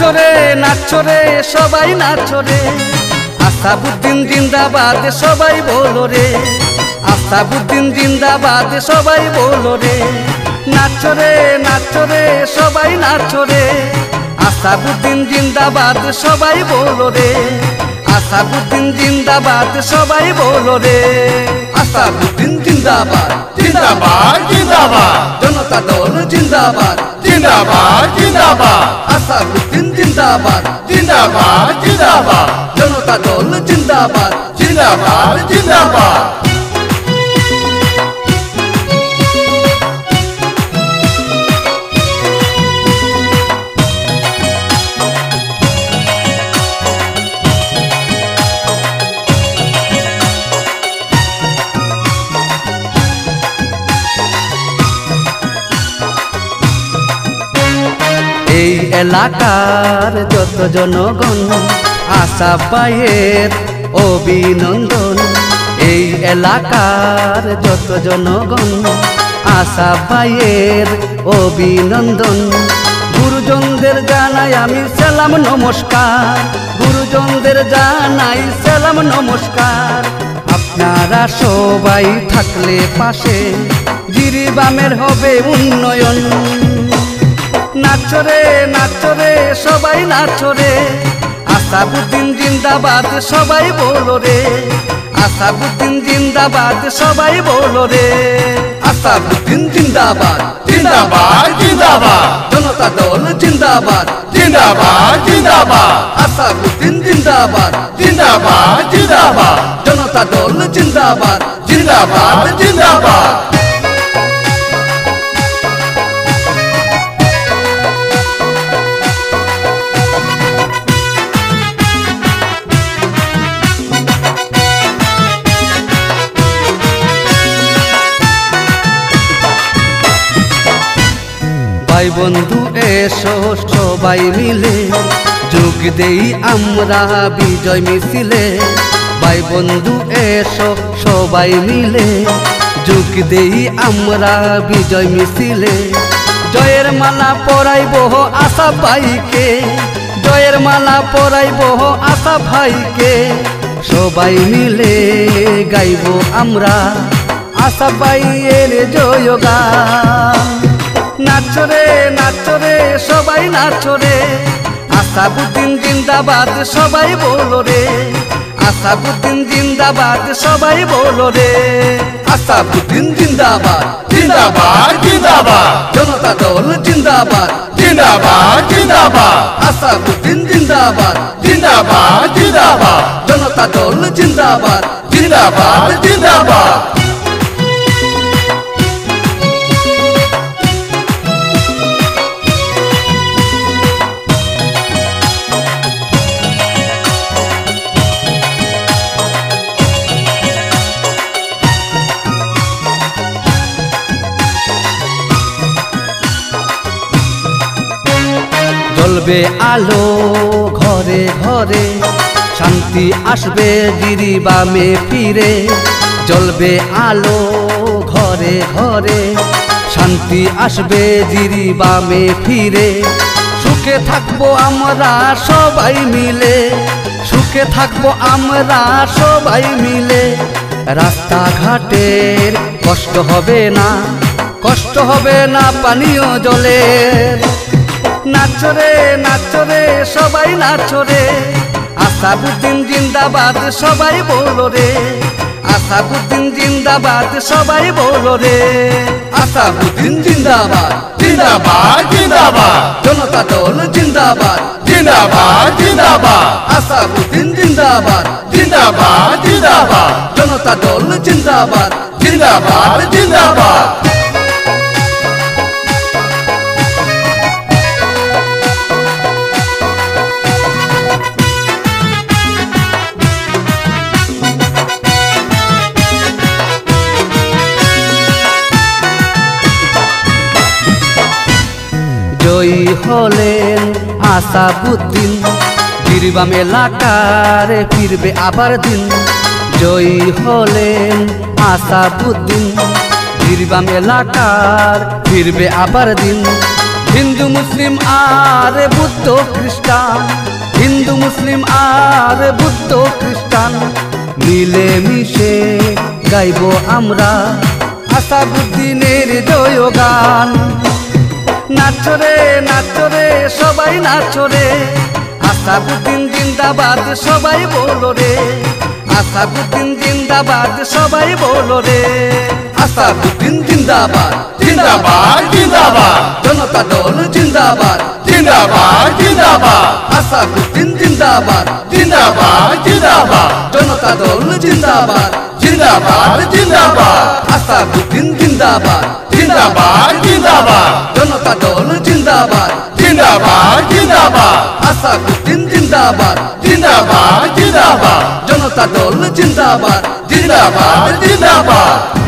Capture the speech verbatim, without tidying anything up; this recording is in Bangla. নাচরে নাচরে সবাই নাচরে আছাব উদ্দিন জিন্দাবাদ সবাই বলো রে আছাব উদ্দিন জিন্দাবাদ সবাই বলো রে নাচরে নাচরে সবাই নাচরে আছাব উদ্দিন জিন্দাবাদ সবাই বলো রে আছাব উদ্দিন জিন্দাবাদ সবাই বলো রে আছাব উদ্দিন জিন্দাবাদ জিন্দাবাদ জিন্দাবাদ জনতা দল জিন্দাবাদ জিন্দাবাদ জিন্দাবাদ আছাব উদ্দিন জিন্দাবাদ জিন্দাবাদ জিন্দাবাদ জনতা দল জিন্দাবাদ জিন্দাবাদ জিন্দাবাদ এই এলাকার যত জনগণ আছাব ভাইয়ের অভিনন্দন এই এলাকার যত জনগণ আছাব ভাইয়ের অভিনন্দন গুরুজনদের জানাই আমি সালাম নমস্কার গুরুজনদের জানাই সালাম নমস্কার আপনারা সবাই থাকলে পাশে জিরিবামের হবে উন্নয়ন নাচরে নাচরে সবাই নাচরে আছাব উদ্দিন জিন্দাবাদ সবাই বলো রে আছাব উদ্দিন জিন্দাবাদ সবাই বলো রে আছাব উদ্দিন জিন্দাবাদ জিন্দাবাদ জিন্দাবাদ জনতা দল জিন্দাবাদ জিন্দাবাদ জিন্দাবাদ আছাব উদ্দিন জিন্দাবাদ জিন্দাবাদ জিন্দাবাদ জনতা দল জিন্দাবাদ জিন্দাবাদ জিন্দাবাদ ভাই বন্ধু এসো সবাই মিলে যোগ দেই আমরা বিজয় মিছিলে ভাই বন্ধু এসো সবাই মিলে যোগ দেই আমরা বিজয় মিছিলে জয়ের মালা পরাইব আছাব ভাইকে জয়ের মালা পরাইব আছাব ভাইকে সবাই মিলে গাইব আমরা আছাব ভাইয়ের জয়গান নাচরে নাচরে সবাই নাচরে আছাব উদ্দিন জিন্দাবাদ সবাই বলো রে আছাব উদ্দিন জিন্দাবাদ সবাই বলো রে আছাব উদ্দিন জিন্দাবাদ জিন্দাবাদ জিন্দাবাদ জনতা দল জিন্দাবাদ জিন্দাবাদ জিন্দাবাদ আছাব উদ্দিন জিন্দাবাদ জিন্দাবাদ জিন্দাবাদ জনতা দল জিন্দাবাদ জিন্দাবাদ জিন্দাবাদ জ্বলবে আলো ঘরে ঘরে শান্তি আসবে জিরিবামে ফিরে জ্বলবে আলো ঘরে ঘরে শান্তি আসবে জিরিবামে ফিরে সুখে থাকবো আমরা সবাই মিলে সুখে থাকবো আমরা সবাই মিলে রাস্তাঘাটের কষ্ট হবে না কষ্ট হবে না পানীয় জলের নাচরে নাচরে সবাই নাচরে আছাব উদ্দিন জিন্দাবাদ সবাই বলো রে আছাব উদ্দিন জিন্দাবাদ সবাই বলো রে আছাব উদ্দিন জিন্দাবাদ জিন্দাবাদ জিন্দাবাদ জনতা দল জিন্দাবাদ জিন্দাবাদ জিন্দাবাদ আছাব উদ্দিন জিন্দাবাদ জিন্দাবাদ জিন্দাবাদ জনতা দল জিন্দাবাদ জিন্দাবাদ জিন্দাবাদ জয়ী হলেন আছাব উদ্দিন জিরিবাম এলাকার ফিরবে আবার দিন জয়ী হলেন আছাব উদ্দিন জিরিবাম এলাকার ফিরবে আবার দিন हिंदू मुस्लिम आर बुद्धो ख्रिस्टान, हिंदू मुस्लिम आर बुद्धो ख्रिस्टान मिले मिशे गाइबो आमरा आछाब उद्दीनेर जयगान। नाचो रे नाचो रे सबाई नाचो रे, आछाब उद्दीन जिंदाबाद सबाई बोलो रे, आछाब उद्दीन जिंदाबाद सबाई बोलो रे। आछाब उद्दीन जिंदाबाद जिंदाबाद जिंदाबाद, जनता दल जिंदाबाद जिंदाबाद जिंदाबाद, आछाब उद्दीन जिंदाबाद जिंदाबाद जिंदाबाद, जनता दल जिंदाबाद जिंदाबाद जिंदाबाद, आछाब उद्दीन जिंदाबाद जिंदाबाद जिंदाबाद, जनता दल जिंदाबाद जिंदाबाद जिंदाबाद, आछाब उद्दीन जिंदाबाद जिंदाबाद जिंदाबाद, जनता दल जिंदाबाद जिंदाबाद जिंदाबाद।